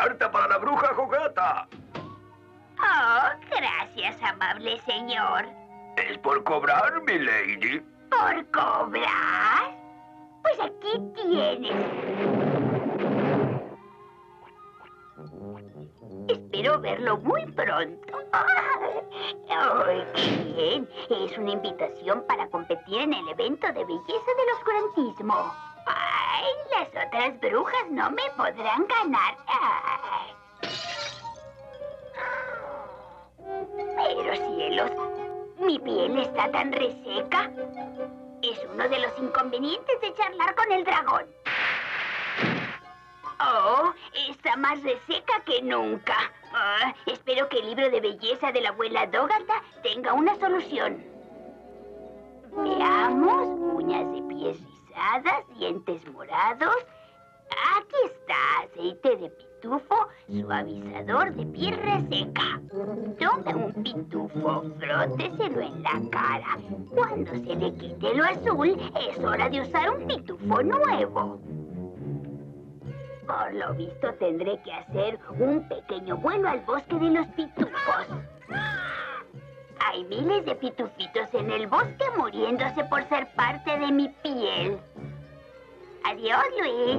carta para la bruja Hogatha. Oh, gracias, amable señor. ¿Es por cobrar, mi lady? ¿Por cobrar? Pues aquí tienes. Espero verlo muy pronto. ¡Ay, qué bien! Es una invitación para competir en el evento de belleza del oscurantismo. ¡Ay, las otras brujas no me podrán ganar! ¡Ay! Pero cielos, mi piel está tan reseca. Es uno de los inconvenientes de charlar con el dragón. Oh, está más reseca que nunca. Espero que el libro de belleza de la abuela Hogatha tenga una solución. Veamos, uñas de pies rizadas, dientes morados. Aquí está, aceite de pitufo, suavizador de piel reseca. Tome un pitufo, fróteselo en la cara. Cuando se le quite lo azul, es hora de usar un pitufo nuevo. Por lo visto, tendré que hacer un pequeño vuelo al bosque de los pitufos. Hay miles de pitufitos en el bosque muriéndose por ser parte de mi piel. Adiós, Luis.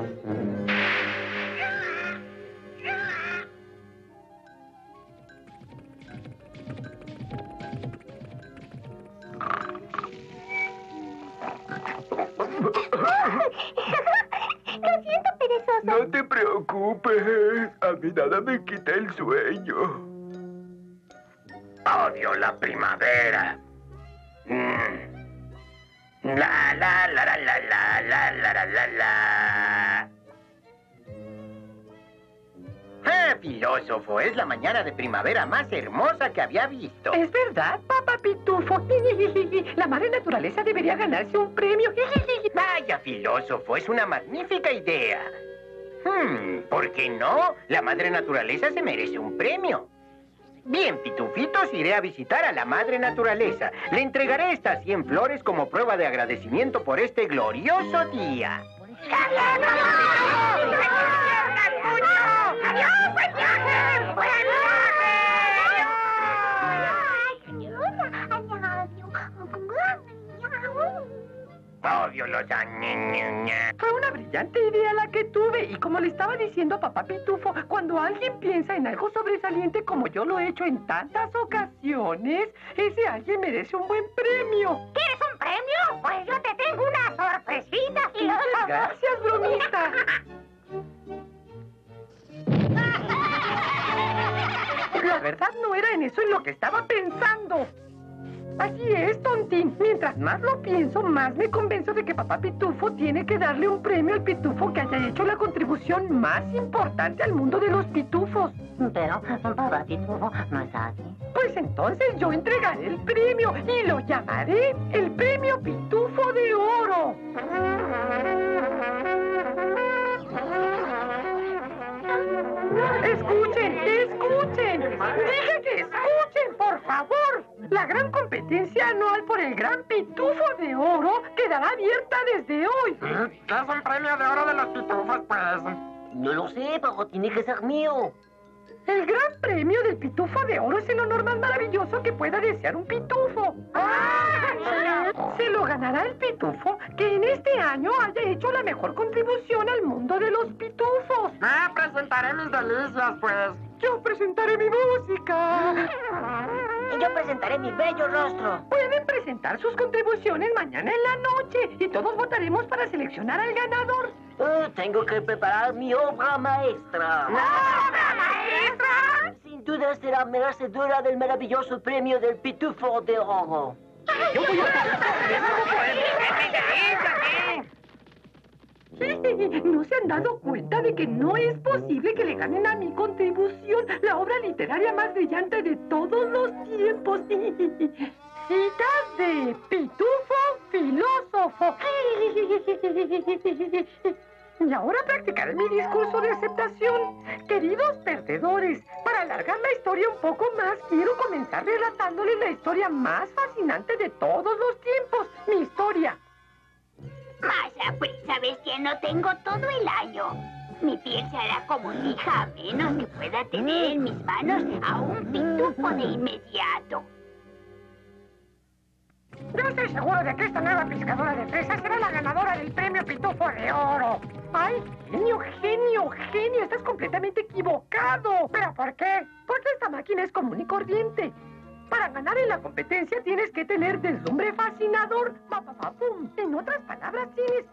Lo siento, perezoso. No te preocupes. A mí nada me quita el sueño. Odio la primavera. La, la, la, la, la, la, la, la, la, la. ¡Ah, filósofo! Es la mañana de primavera más hermosa que había visto. Es verdad, papá Pitufo. La madre naturaleza debería ganarse un premio. Vaya, filósofo, es una magnífica idea. ¿Por qué no? La madre naturaleza se merece un premio. Bien, pitufitos, iré a visitar a la madre naturaleza. Le entregaré estas 100 flores como prueba de agradecimiento por este glorioso día. ¡Adiós, buen viaje! ¡Buen viaje! ¡Odio los niños! Fue una brillante idea la que tuve. Y como le estaba diciendo a papá Pitufo, cuando alguien piensa en algo sobresaliente como yo lo he hecho en tantas ocasiones, ese alguien merece un buen premio. ¿Quieres un premio? Pues yo te tengo una sorpresita, filósofo. Gracias, bromita. La verdad no era en eso en lo que estaba pensando. Así es, tontín. Mientras más lo pienso, más me convenzo de que papá Pitufo tiene que darle un premio al pitufo que haya hecho la contribución más importante al mundo de los pitufos. Pero papá Pitufo no está aquí. Pues entonces yo entregaré el premio y lo llamaré el Premio Pitufo de Oro. ¡Escuchen! ¡Escuchen! ¡Dije que escuchen, por favor! La gran competencia anual por el Gran Pitufo de Oro quedará abierta desde hoy. ¿Qué es el Premio de Oro de los Pitufos, pues? No lo sé, pero tiene que ser mío. El Gran Premio del Pitufo de Oro es el honor más maravilloso que pueda desear un pitufo. Se lo ganará el pitufo que en este año haya hecho la mejor contribución al mundo de los pitufos. Presentaré mis delicias, pues. Yo presentaré mi música. Y yo presentaré mi bello rostro. Pueden presentar sus contribuciones mañana en la noche y todos votaremos para seleccionar al ganador. Tengo que preparar mi obra maestra. ¿La obra maestra? Sin duda será merecedora del maravilloso Premio del Pitufo de Oro. Yo voy a ¿no se han dado cuenta de que no es posible que le ganen a mi contribución la obra literaria más brillante de todos los tiempos? Citas de Pitufo Filósofo. Y ahora practicaré mi discurso de aceptación. Queridos perdedores, para alargar la historia un poco más, quiero comenzar relatándoles la historia más fascinante de todos los tiempos, mi historia. Más a prisa, bestia, no tengo todo el año. Mi piel se hará como lija a menos que pueda tener en mis manos a un pitufo de inmediato. Yo estoy seguro de que esta nueva pescadora de fresas será la ganadora del premio Pitufo de Oro. ¡Ay, genio, genio, genio! ¡Estás completamente equivocado! ¿Pero por qué? Porque esta máquina es común y corriente. Para ganar en la competencia tienes que tener deslumbre fascinador. ¡Papapapum! En otras palabras, tienes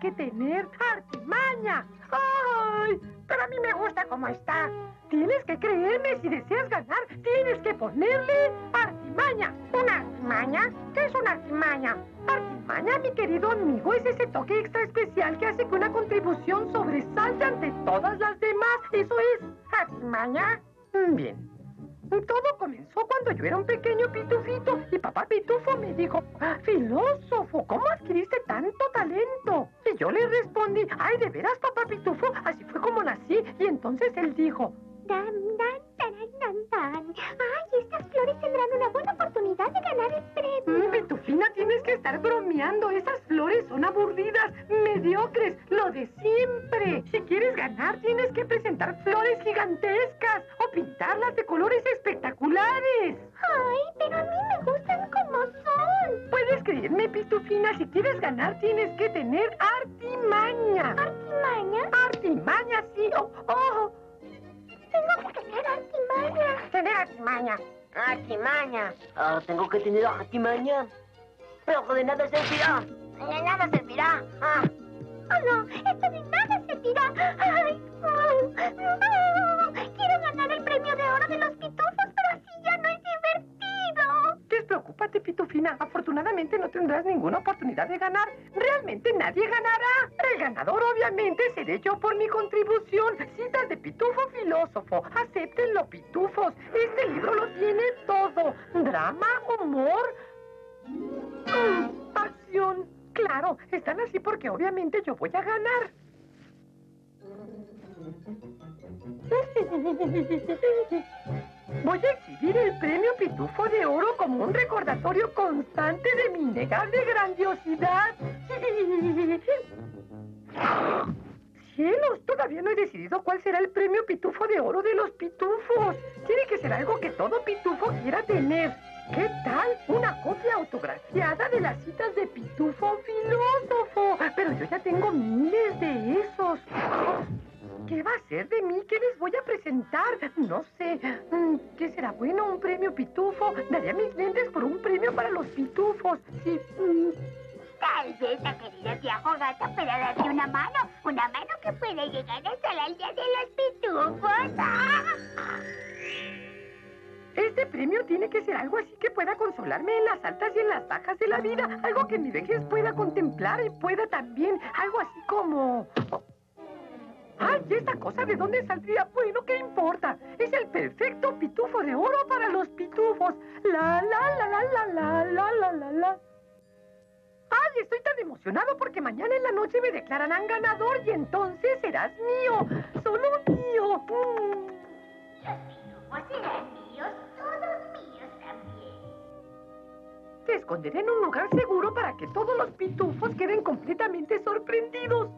que tener artimaña. ¡Ay! Pero a mí me gusta como está. Tienes que creerme si deseas ganar. Tienes que ponerle artimaña. ¿Una artimaña? ¿Qué es una artimaña? Artimaña, mi querido amigo, es ese toque extra especial que hace que una contribución sobresalte ante todas las demás. ¿Eso es artimaña? Bien. Todo comenzó cuando yo era un pequeño pitufito y papá Pitufo me dijo: filósofo, ¿cómo adquiriste tanto talento? Y yo le respondí: ay, ¿de veras, papá Pitufo? Así fue como nací. Y entonces él dijo: dan, dan, taran, dan, dan. Ay, estas flores tendrán una buena oportunidad de ganar el premio. Pitufina, tienes que estar bromeando. Esas flores son aburridas, mediocres, lo de siempre. Si quieres ganar, tienes que presentar flores gigantescas o pintarlas de colores espectaculares. Ay, pero a mí me gustan como son. Puedes creerme, Pitufina, si quieres ganar, tienes que tener artimaña. ¿Artimaña? Artimaña, sí. Oh. Tengo que tener artimaña. Tener artimaña. Artimaña. Ah, tengo que tener artimaña. Pero de nada servirá. De nada servirá. Ah. Oh, no. Esto de nada servirá. Ay. Oh. Quiero ganar el premio de oro de los pitufos, pero así ya no es divertido. Despreocúpate, Pitufina. Afortunadamente no tendrás ninguna oportunidad de ganar. Realmente nadie ganará. El ganador, obviamente, seré yo por mi contribución. Citas de Pitufo Filósofo. Acéptenlo, pitufos. Este libro lo tiene todo. Drama, humor, pasión. Claro, están así porque obviamente yo voy a ganar. Voy a exhibir el premio Pitufo de Oro como un recordatorio constante de mi innegable grandiosidad. ¡Cielos! Todavía no he decidido cuál será el premio Pitufo de Oro de los pitufos. Tiene que ser algo que todo pitufo quiera tener. ¿Qué tal? Una copia autografiada de las citas de Pitufo Filósofo. Pero yo ya tengo miles de esos. ¿Qué va a ser de mí? ¿Qué les voy a presentar? No sé. ¿Qué será bueno? ¿Un premio pitufo? Daría mis lentes por un premio para los pitufos. Sí. Tal vez la querida tía Hogatha pueda darle una mano que pueda llegar hasta la aldea de los pitufos. ¡Ah! Este premio tiene que ser algo así que pueda consolarme en las altas y en las bajas de la vida. Algo que en mi vejez pueda contemplar y pueda también. Algo así como... ¡Ay, esta cosa de dónde saldría! Bueno, ¿qué importa? Es el perfecto pitufo de oro para los pitufos. La, la, la, la, la, la, la, la, la, la. ¡Ay, estoy tan emocionado porque mañana en la noche me declararán ganador y entonces serás mío! ¡Solo mío! Los pitufos serán míos, todos míos también. Te esconderé en un lugar seguro para que todos los pitufos queden completamente sorprendidos.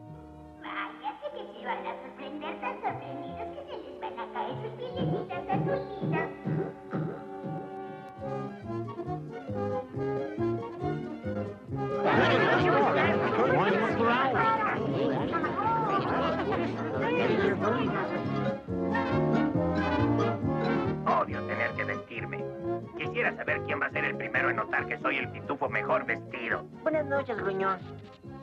Vaya, sé que se van a sorprender, tan sorprendidos que se les van a caer sus piecitas azulitas. Odio tener que vestirme. Quisiera saber quién va a ser el primero en notar que soy el pitufo mejor vestido. Buenas noches, gruñón.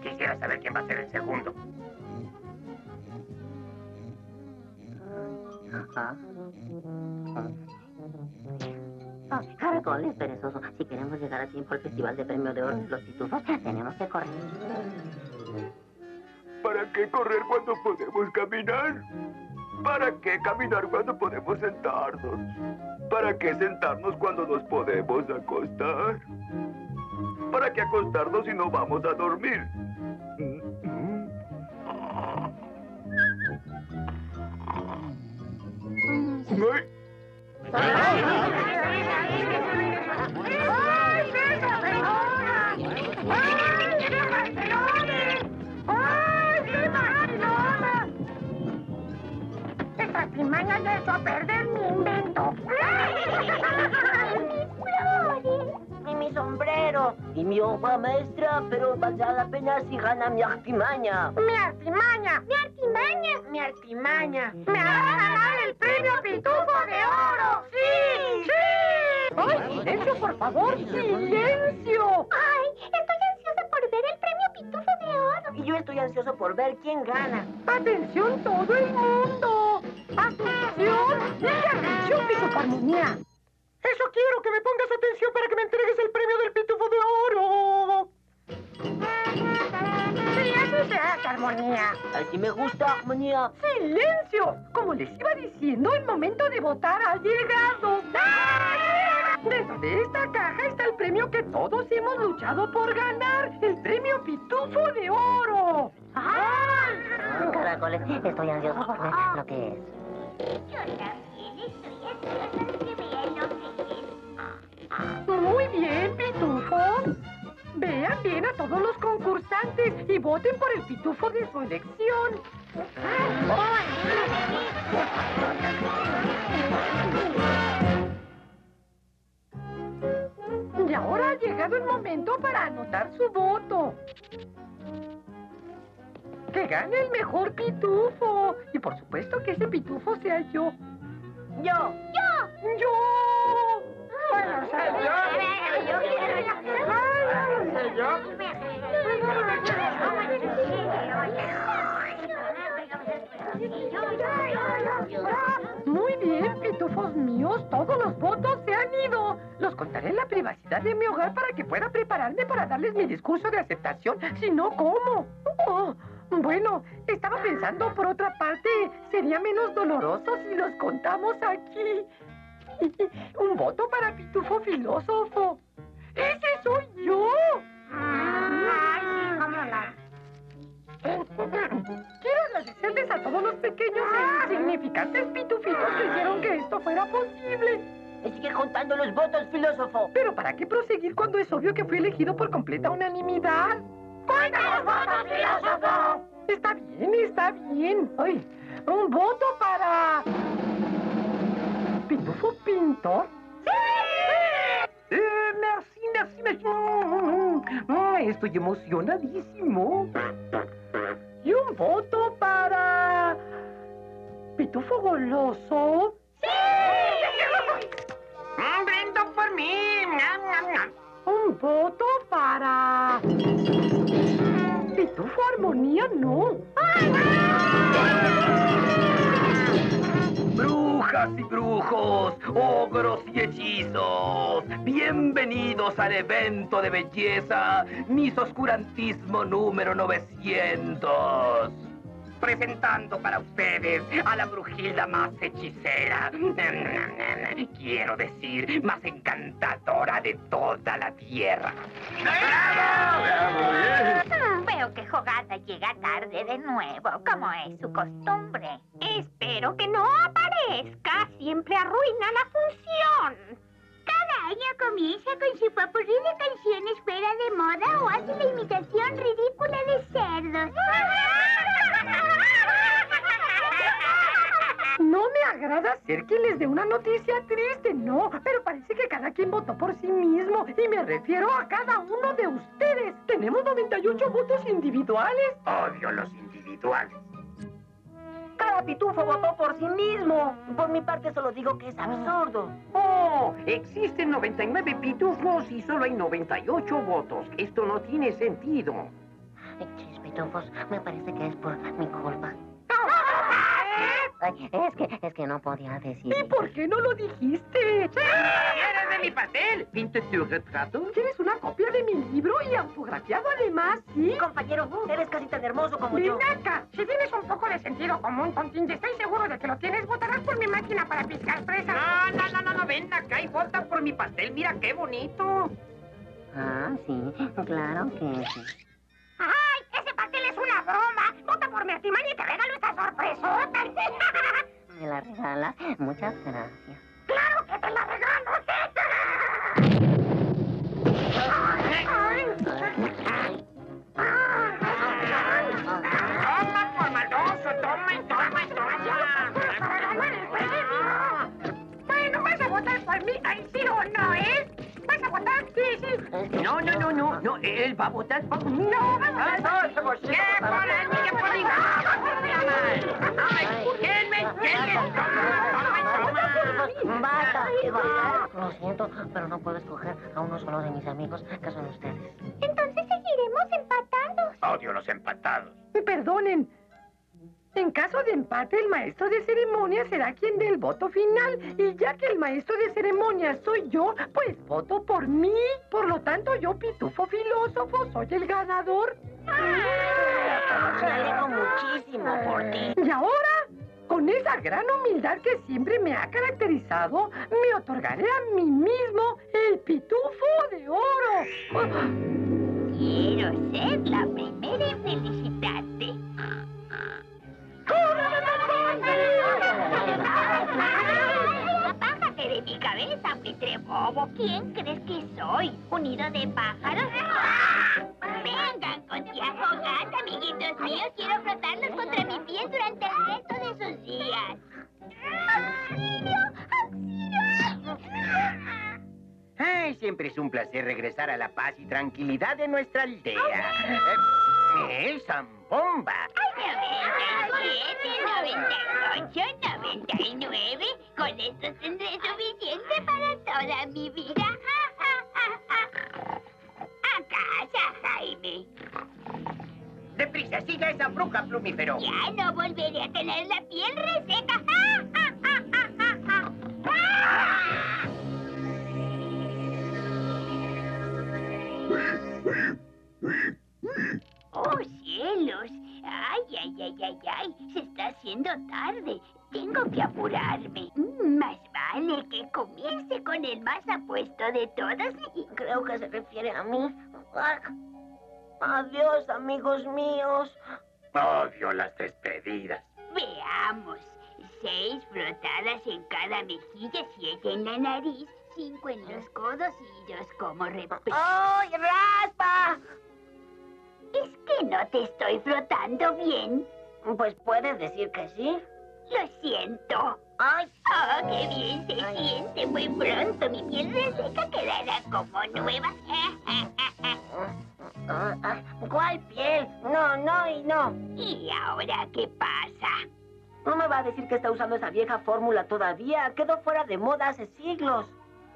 Quisiera saber quién va a ser el segundo. Caracoles, perezoso. Si queremos llegar a tiempo al Festival de Premio de Oro de los Pitufos, tenemos que correr. ¿Para qué correr cuando podemos caminar? ¿Para qué caminar cuando podemos sentarnos? ¿Para qué sentarnos cuando nos podemos acostar? ¿Para qué acostarnos si no vamos a dormir? ¡Ay, qué Barcelona! echo a perder mi invento. ¡Mis flores! Y mi sombrero. Y mi obra maestra, pero valdrá la pena si gana mi artimaña. ¡Mi artimaña! ¡Mi artimaña! ¡Mi artimaña! ¡Me hará ganar el premio Pitufo de Oro! ¡Sí! ¡Sí! ¡Ay, silencio, por favor! ¡Silencio! ¡Ay, estoy ansiosa por ver el premio Pitufo de Oro! Y yo estoy ansioso por ver quién gana. ¡Atención todo el mundo! ¡Atención! ¡Atención, pisoparmonía! ¡Eso quiero! ¡Que me pongas atención para que me entregues el premio del Pitufo de Oro! ¡Sí, así se hace, Armonía! ¡Así me gusta, Armonía! ¡Silencio! Como les iba diciendo, el momento de votar ha llegado. Dentro de esta caja está el premio que todos hemos luchado por ganar. ¡El premio Pitufo de Oro! ¡Ay! Caracoles, estoy ansioso por ver lo que es. Yo también estoy ansioso que vean lo que es. Muy bien, pitufos. Vean bien a todos los concursantes y voten por el pitufo de su elección. Y ahora ha llegado el momento para anotar su voto. ¡Que gane el mejor pitufo! Y por supuesto que ese pitufo sea yo. ¡Yo! ¡Yo! ¡Yo! ¡Bueno, soy yo! ¡Yo quiero la yo! Muy bien, pitufos míos, todos los votos se han ido. Los contaré en la privacidad de mi hogar para que pueda prepararme para darles mi discurso de aceptación. Si no, ¿cómo? Oh. Bueno, estaba pensando, por otra parte, sería menos doloroso si los contamos aquí. Un voto para Pitufo Filósofo. ¡Ese soy yo! ¡Ay, sí, cómo no! Quiero agradecerles a todos los pequeños e insignificantes pitufitos que hicieron que esto fuera posible. Sigue contando los votos, Filósofo. Pero ¿para qué proseguir cuando es obvio que fui elegido por completa unanimidad? ¡Cuenta los votos, filósofo! Está bien, está bien. Ay, un voto para... ¿Pitufo Pintor? ¡Sí! Merci, merci. Estoy emocionadísimo. Y un voto para... ¿Pitufo Goloso? ¡Sí! ¡Un brindis por mí! Un voto para... Pitufo Armonía, no. Brujas y brujos, ogros y hechizos, bienvenidos al evento de belleza Mis Oscurantismo número 900. Presentando para ustedes a la brujilda más hechicera, quiero decir, más encantadora de toda la tierra. ¡Bravo! ¡Bravo! Veo que Hogatha llega tarde de nuevo, como es su costumbre. Espero que no aparezca, siempre arruina la función. Cada año comienza con su popurrí de canciones fuera de moda o hace la imitación ridícula de cerdos. No me agrada ser quien les dé una noticia triste, no, pero parece que cada quien votó por sí mismo, y me refiero a cada uno de ustedes. Tenemos 98 votos individuales. Odio los individuales. Cada pitufo votó por sí mismo. Por mi parte solo digo que es absurdo. ¡Oh! Existen 99 pitufos y solo hay 98 votos. Esto no tiene sentido. Eches pitufos, me parece que es por mi culpa. Ay, es que no podía decir. ¿Y por qué no lo dijiste? ¡Sí! ¡Eres de mi pastel! ¿Pintas tu retrato? ¿Quieres una copia de mi libro y autografiado además? ¿Sí? Compañero, eres casi tan hermoso como yo. Ven acá. Si tienes un poco de sentido común, Tontín, estoy seguro de que lo tienes. Votarás por mi máquina para piscar fresas. No, ven acá y vota por mi pastel. Mira qué bonito. Ah, sí, claro que sí. ¡Ay! ¡Ese pastel es una broma! ¡Vota por mi artimaña y te regalo esta sorpresota! ¿Me la regalas? Muchas gracias. ¡Claro que te la regalo! ¡Toma, formaldoso! ¡Toma y toma! ¡Para ganar el premio! va a votar por mí. ¡No! ¡Qué por ¡quién me entiende! ¡Basta! Lo siento, pero no puedo escoger a uno solo de mis amigos, que son ustedes. Entonces seguiremos empatados. Odio los empatados. Perdonen. En caso de empate, el maestro de ceremonias será quien dé el voto final. Y ya que el maestro de ceremonias soy yo, pues voto por mí. Por lo tanto, yo, Pitufo Filósofo, soy el ganador. Me alegro muchísimo por ti. Y ahora, con esa gran humildad que siempre me ha caracterizado, me otorgaré a mí mismo el Pitufo de Oro. Quiero ser la primera en felicitarte. ¡Bájate de mi cabeza, buitre bobo! ¿Quién crees que soy? ¿Un nido de pájaros? Vengan contigo, Hogatha, amiguitos míos. Quiero frotarlos contra mis pies durante el resto de sus días. ¡Auxilio! ¡Auxilio! Ay, siempre es un placer regresar a la paz y tranquilidad de nuestra aldea. ¡El zambomba! ¡Ay, 97, 98, 99! Con esto tendré suficiente para toda mi vida. ¡A casa, Jaime! ¡Deprisa, siga esa bruja, plumífero! ¡Ya no volveré a tener la piel reseca! ¡Oh, cielos! ¡Ay, ay, ay, ay, ay! Se está haciendo tarde. Tengo que apurarme. Más vale que comience con el más apuesto de todos. Y creo que se refiere a mí. Adiós, amigos míos. Odio las despedidas. Veamos. 6 frotadas en cada mejilla, 7 en la nariz, 5 en los codos y 2 como repelús. ¡Ay, raspa! ¿Es que no te estoy frotando bien? Pues puedes decir que sí. Lo siento. ¡Ay! ¡Oh, qué bien se siente! Muy pronto mi piel reseca quedará como nueva. ¿Cuál piel? No, no y no. ¿Y ahora qué pasa? No me va a decir que está usando esa vieja fórmula todavía. Quedó fuera de moda hace siglos.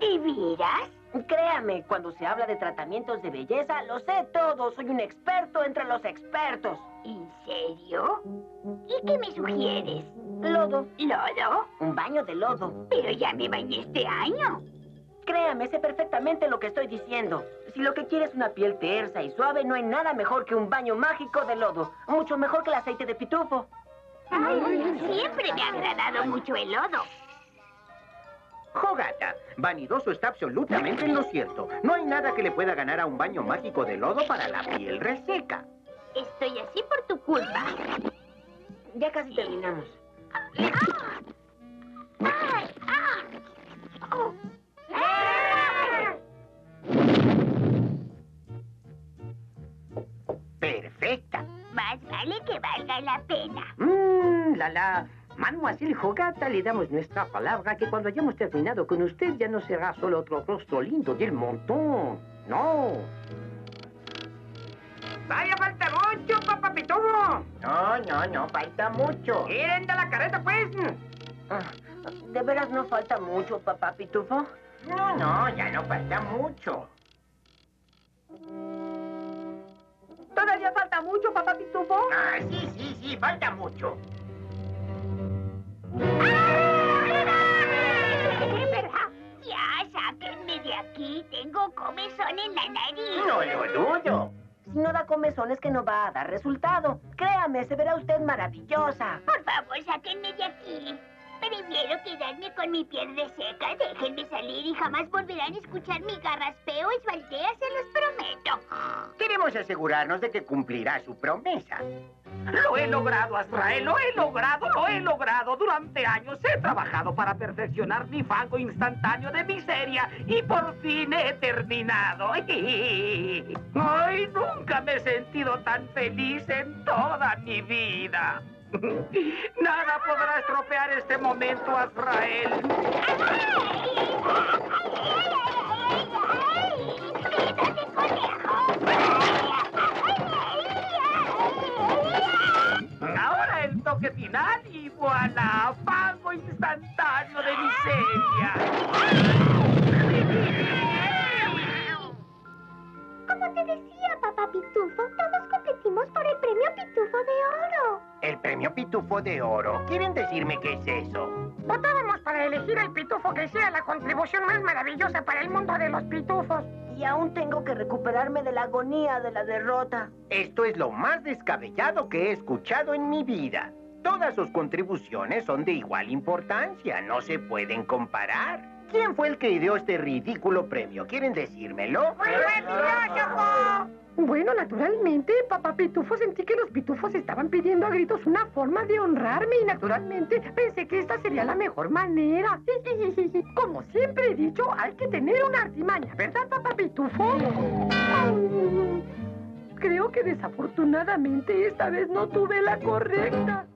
¿Y miras? Créame, cuando se habla de tratamientos de belleza, lo sé todo. Soy un experto entre los expertos. ¿En serio? ¿Y qué me sugieres? Lodo. ¿Lodo? Un baño de lodo. Pero ya me bañé este año. Créame, sé perfectamente lo que estoy diciendo. Si lo que quieres es una piel tersa y suave, no hay nada mejor que un baño mágico de lodo. Mucho mejor que el aceite de pitufo. Ay, siempre me ha agradado mucho el lodo. Hogatha, Vanidoso está absolutamente en lo cierto. No hay nada que le pueda ganar a un baño mágico de lodo para la piel reseca. Estoy así por tu culpa. Ya casi terminamos. Perfecta. Más vale que valga la pena. Mademoiselle Hogatha, le damos nuestra palabra que cuando hayamos terminado con usted ya no será solo otro rostro lindo del montón. ¡No! ¡Vaya, falta mucho, papá Pitufo! No, falta mucho. ¡Miren de la careta, pues! ¿De veras no falta mucho, papá Pitufo? No, ya no falta mucho. ¿Todavía falta mucho, papá Pitufo? Sí, falta mucho. Ya, sáquenme de aquí. Tengo comezón en la nariz. No lo dudo. Si no da comezón es que no va a dar resultado. Créame, se verá usted maravillosa. Por favor, sáquenme de aquí. Prefiero quedarme con mi piel reseca. Déjenme salir y jamás volverán a escuchar mi garraspeo y esbaldea, se los prometo. Queremos asegurarnos de que cumplirá su promesa. Lo he logrado, Azrael, lo he logrado. Durante años he trabajado para perfeccionar mi fango instantáneo de miseria y por fin he terminado. Ay, nunca me he sentido tan feliz en toda mi vida. Nada podrá estropear este momento, Azrael. ¡Ay! toque final y voilà, pago instantáneo de miseria. Como te decía, Papá Pitufo, todos competimos por el premio Pitufo de Oro. ¿El premio Pitufo de Oro? ¿Quieren decirme qué es eso? Votábamos para elegir el pitufo que sea la contribución más maravillosa para el mundo de los pitufos. Y aún tengo que recuperarme de la agonía de la derrota. Esto es lo más descabellado que he escuchado en mi vida. Todas sus contribuciones son de igual importancia, no se pueden comparar. ¿Quién fue el que ideó este ridículo premio? ¿Quieren decírmelo? ¡Fue el filósofo! Bueno, naturalmente, Papá Pitufo, sentí que los pitufos estaban pidiendo a gritos una forma de honrarme y naturalmente pensé que esta sería la mejor manera. Como siempre he dicho, hay que tener una artimaña, ¿verdad, Papá Pitufo? Creo que desafortunadamente esta vez no tuve la correcta.